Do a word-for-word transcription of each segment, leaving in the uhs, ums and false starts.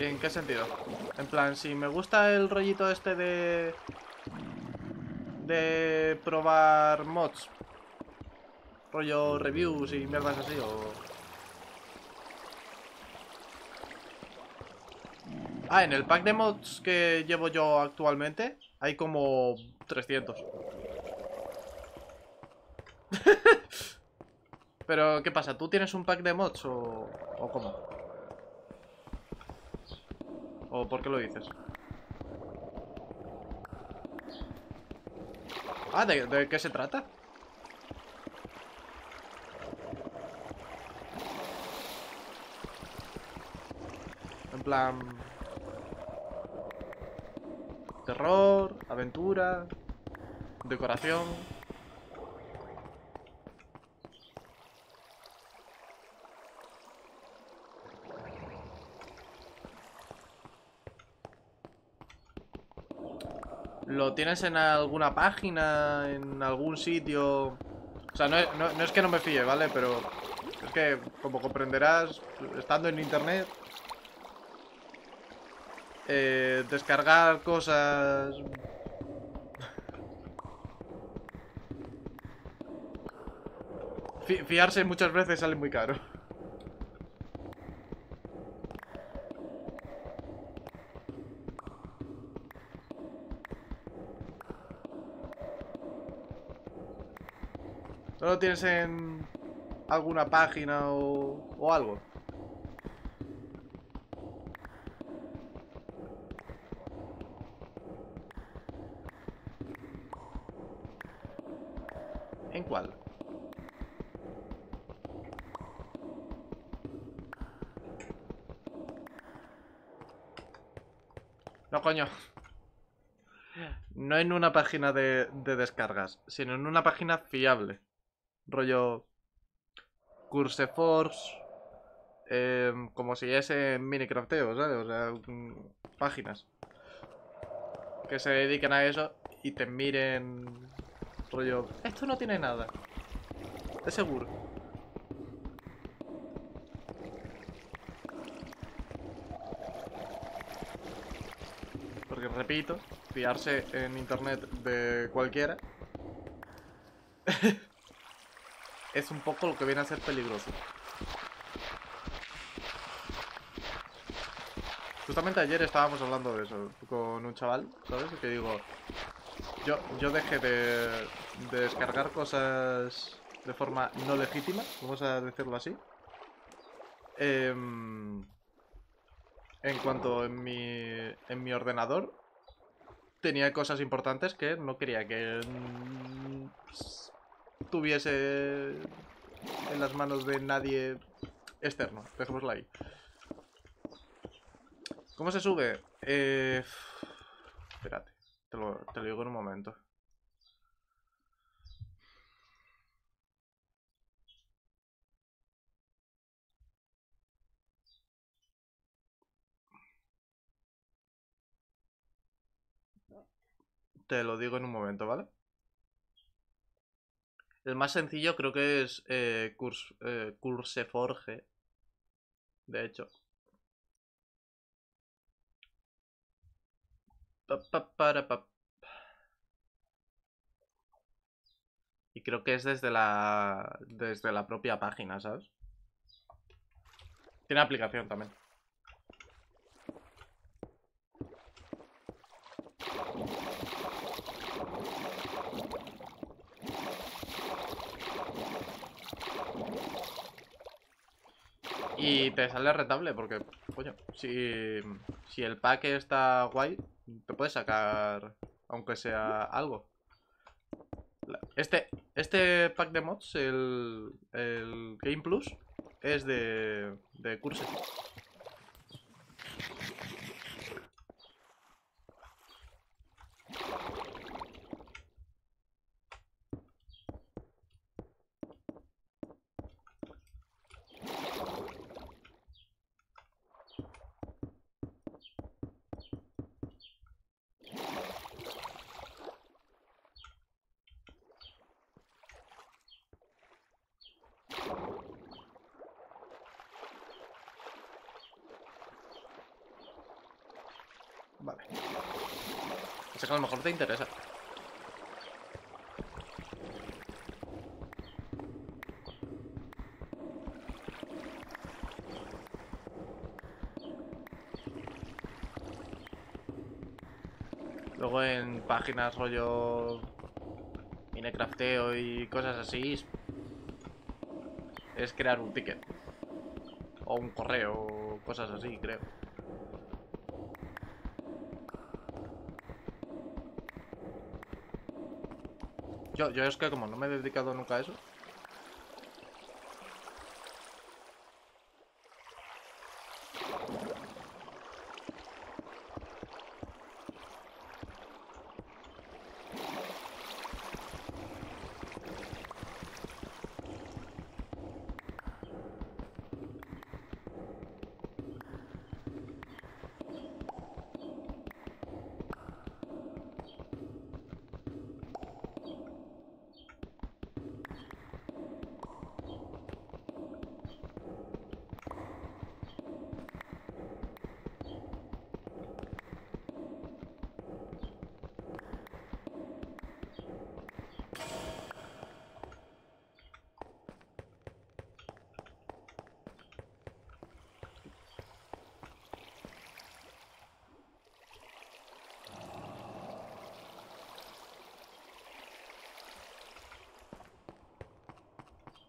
¿En qué sentido? En plan, si me gusta el rollito este de... de probar mods. Rollo reviews y mierdas así, o... Ah, en el pack de mods que llevo yo actualmente hay como trescientos. Pero, ¿qué pasa? ¿Tú tienes un pack de mods o, o cómo? ¿O por qué lo dices? Ah, ¿de, de qué se trata? En plan... terror, aventura, decoración... ¿Lo tienes en alguna página? ¿En algún sitio? O sea, no es, no, no es que no me fíe, ¿vale? Pero es que, como comprenderás, estando en internet, eh, descargar cosas... Fiarse muchas veces sale muy caro. ¿No lo tienes en alguna página o, o algo? ¿En cuál? No, coño. No en una página de, de descargas, sino en una página fiable. Rollo CurseForge, eh, como si es en minicrafteo, ¿sabes? O sea, páginas que se dediquen a eso y te miren rollo, esto no tiene nada, de seguro. Porque repito, fiarse en internet de cualquiera es un poco lo que viene a ser peligroso. Justamente ayer estábamos hablando de eso con un chaval, ¿sabes? Que digo, yo, yo dejé de, de descargar cosas de forma no legítima, vamos a decirlo así, eh, en cuanto en mi, en mi ordenador tenía cosas importantes que no quería que... tuviese en las manos de nadie externo, dejémoslo ahí. ¿Cómo se sube? Eh, espérate, te lo, te lo digo en un momento. Te lo digo en un momento, ¿vale? El más sencillo creo que es eh, curse, eh, CurseForge, de hecho. Pa, pa, para, pa. Y creo que es desde la desde la propia página, ¿sabes? Tiene aplicación también. Y te sale rentable porque, coño, si, si el pack está guay, te puedes sacar, aunque sea algo. Este, este pack de mods, el, el Game Plus, es de, de Curse. Vale. O sea que a lo mejor te interesa. Luego en páginas rollo Minecrafteo y cosas así es crear un ticket o un correo o cosas así, creo. Yo, yo es que como no me he dedicado nunca a eso.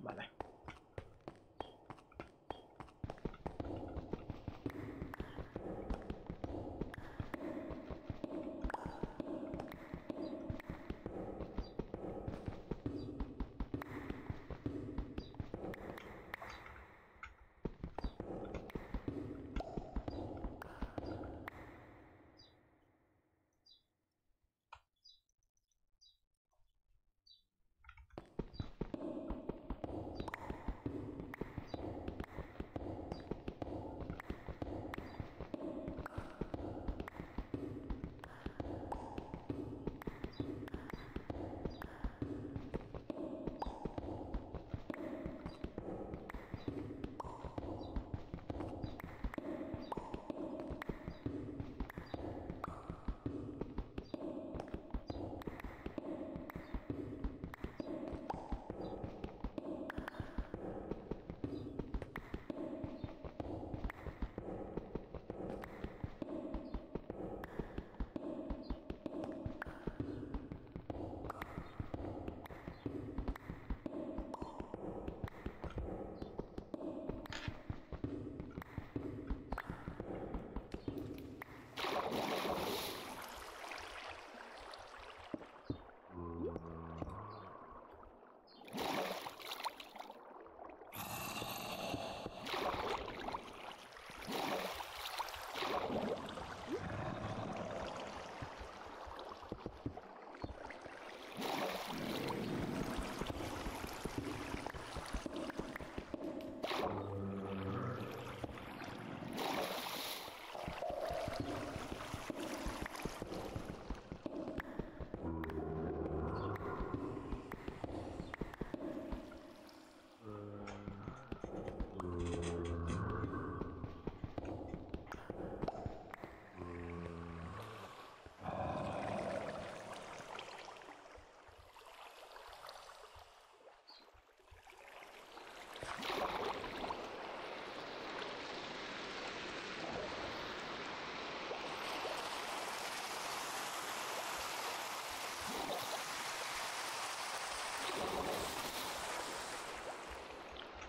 Vale.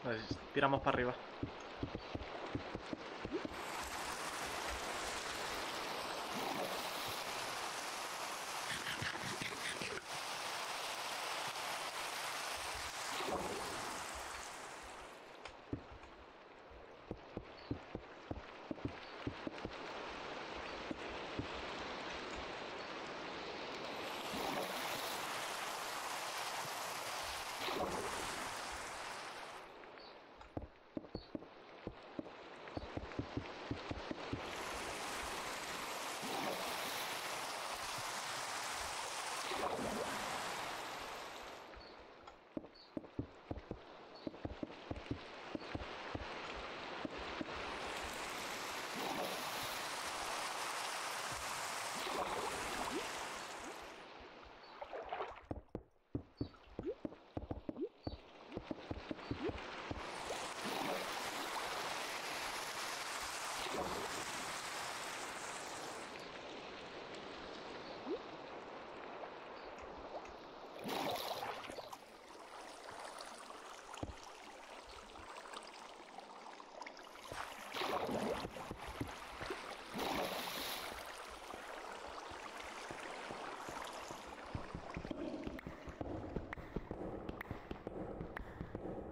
Pues tiramos para arriba.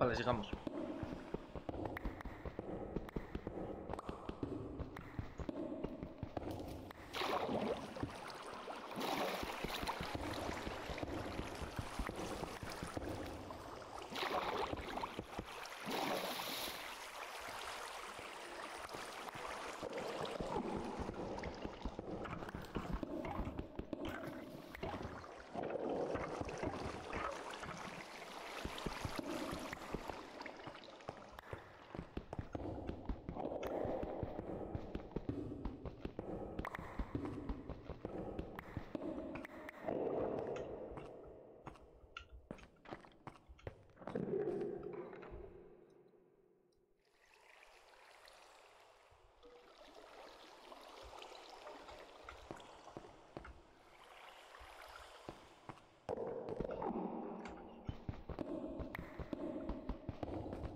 Vale, sigamos.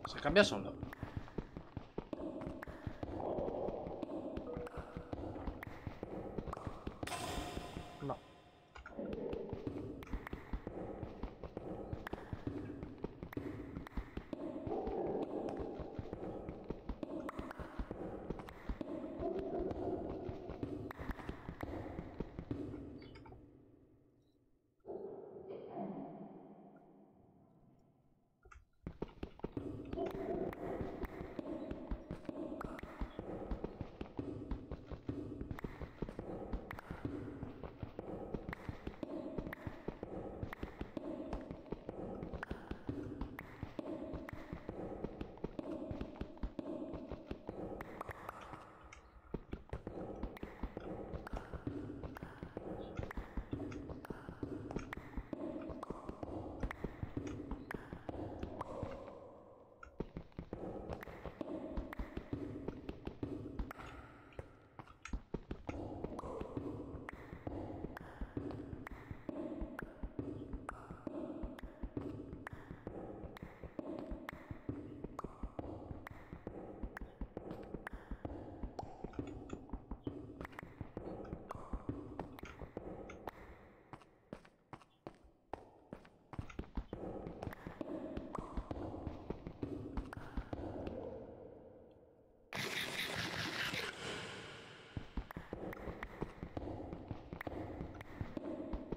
Se cambia solo. No.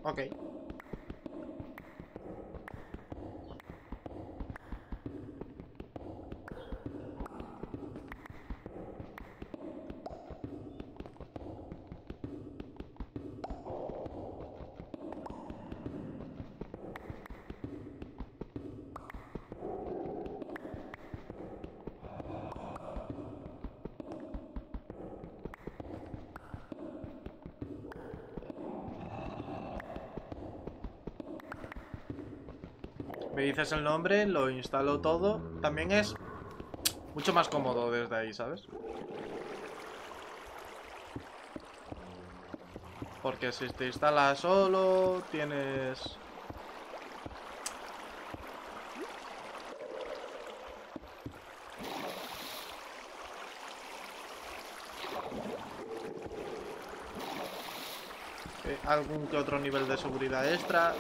Ok. Me dices el nombre, lo instalo todo. También es mucho más cómodo desde ahí, ¿sabes? Porque si te instalas solo, tienes... Eh, algún que otro nivel de seguridad extra.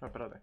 Espérate.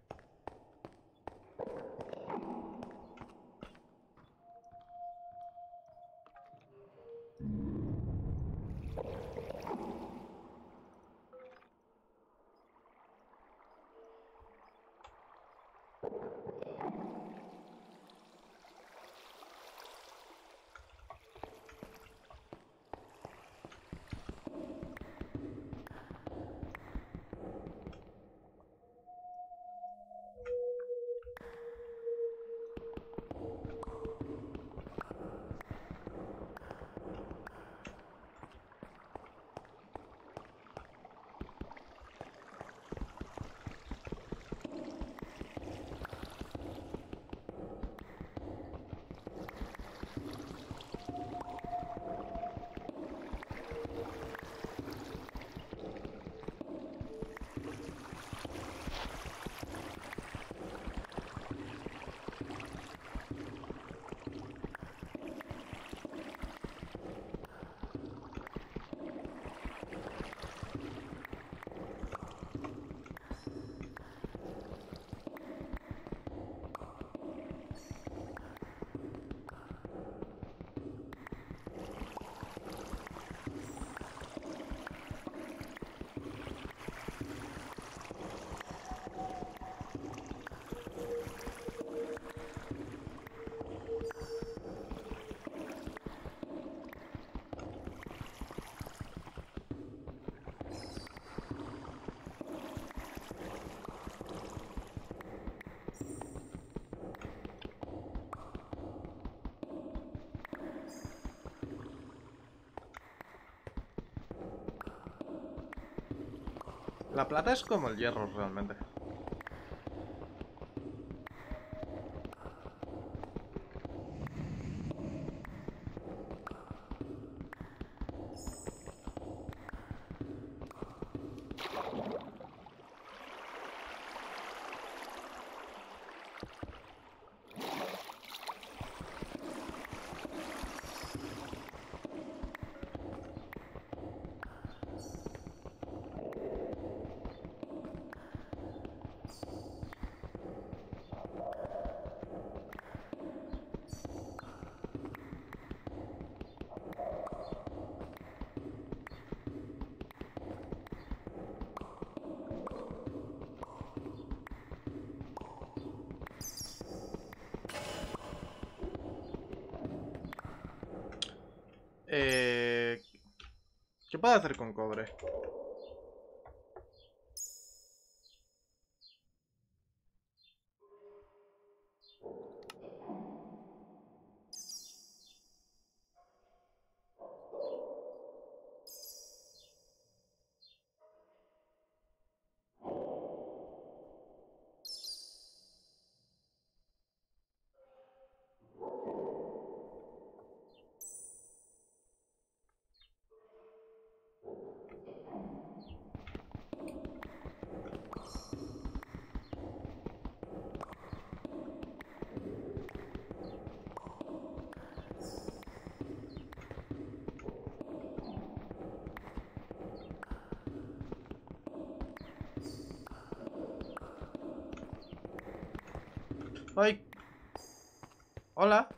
La plata es como el hierro realmente. Eh, ¿Qué puedo hacer con cobre? Ay. Hola.